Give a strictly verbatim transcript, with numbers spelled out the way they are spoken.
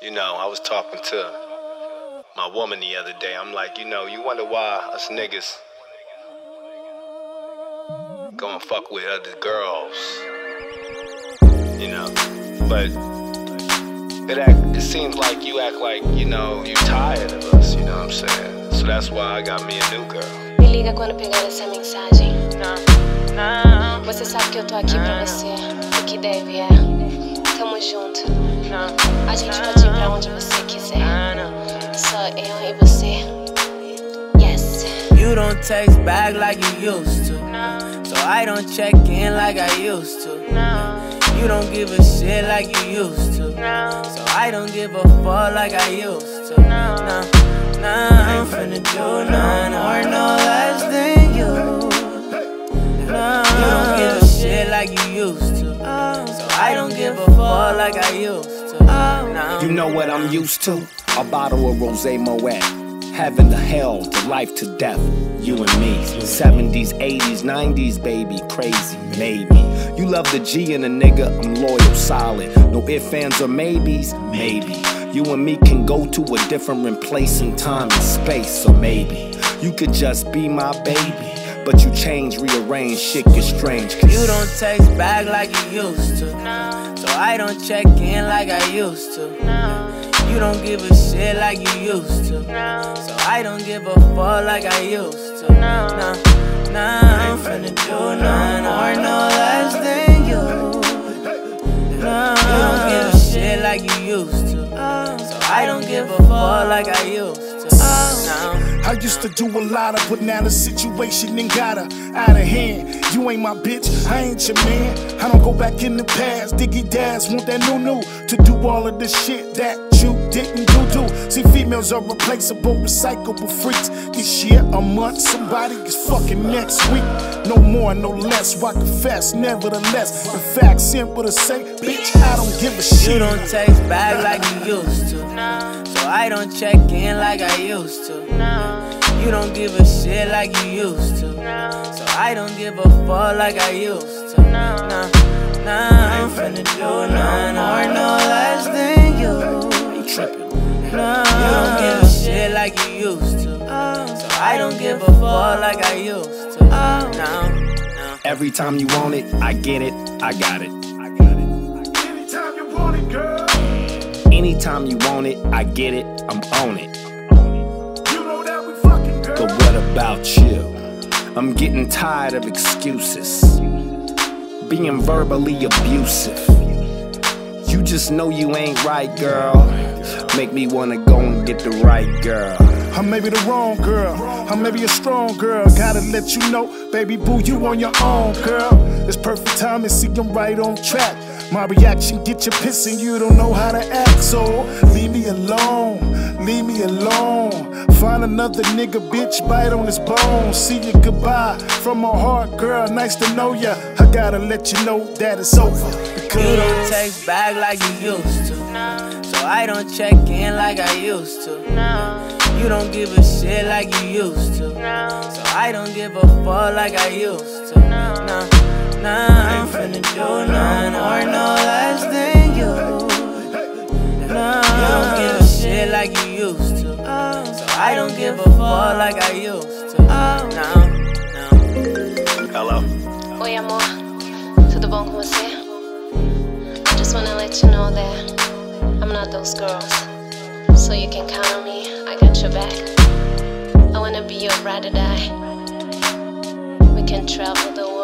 You know, I was talking to my woman the other day. I'm like, you know, you wonder why us niggas go and fuck with other girls, you know. But it act, it seems like you act like, you know, you tired of us, you know what I'm saying? So that's why I got me a new girl. Me liga quando pegar essa mensagem. Não, não. Você sabe que eu tô aqui não, pra você. O que deve é. Tamo junto. Não, a gente não, pode ir pra onde você quiser. Não, não. Só eu e você. Yes. You don't text back like you used to. Não. So I don't check in like I used to. No. You don't give a shit like you used to. No. So I don't give a fuck like I used to. No. Nah, nah, I ain't finna do none or no less than you. Nah, you don't give a shit like you used to. So I don't give a fuck like I used to. Nah. You know what I'm used to? A bottle of Rosé Moet. Heaven to hell, to life to death, you and me. Seventies, eighties, nineties, baby, crazy, maybe. You love the G in a nigga, I'm loyal, solid. No ifs, ands, or maybes, maybe. You and me can go to a different place in time and space, or maybe you could just be my baby. But you change, rearrange, shit gets strange. You don't text back like you used to. No. So I don't check in like I used to. No. You don't give a shit like you used to. No. So I don't give a fuck like I used to. No. Nah, nah, I ain't finna do none or no less than you. No. You don't give a shit like you used to. So I don't give a fuck like I used to. No. I used to do a lot of, but now the situation and got her out of hand. You ain't my bitch, I ain't your man. I don't go back in the past. Diggy dads want that new new to do all of the shit that you didn't do do. See, females are replaceable, recyclable freaks. This year, a month, somebody is fucking next week. No more, no less, I confess, nevertheless. In fact, simple to say, bitch, I don't give a shit. You don't text back like you used to. No. So I don't check in like I used to. No. You don't give a shit like you used to. No. So I don't give a fuck like I used to. No. Nah, nah, I ain't finna do none or no less than you. Trippin'. No, you don't give a shit like you used to. So I don't give a fuck like I used to. No, no. Every time you want it, I get it, I got it. I got it. Anytime you want it, girl. Anytime you want it, I get it, I'm on it. You know that we fucking girl. But what about you? I'm getting tired of excuses, being verbally abusive. You just know you ain't right, girl. Make me wanna go and get the right girl. I may be the wrong girl, I may be a strong girl. Gotta let you know, baby boo, you on your own, girl. It's perfect time to see I'm right on track. My reaction get you pissing, you don't know how to act. So leave me alone, leave me alone. Find another nigga, bitch, bite on his bone. See you goodbye from my heart, girl, nice to know ya. I gotta let you know that it's over. Because you don't text back like you used to. No. So I don't check in like I used to. No. You don't give a shit like you used to. No. So I don't give a fuck like I used to. No. Nah, nah, I ain't finna do none or no less than you. No. You don't give a shit like you used to. So I don't give a fuck like I used to. No, no. Hello. Oi, amor. Tudo bom com você? I just wanna let you know that I'm not those girls. So you can count on me, I got your back. I wanna be your ride or die. We can travel the world.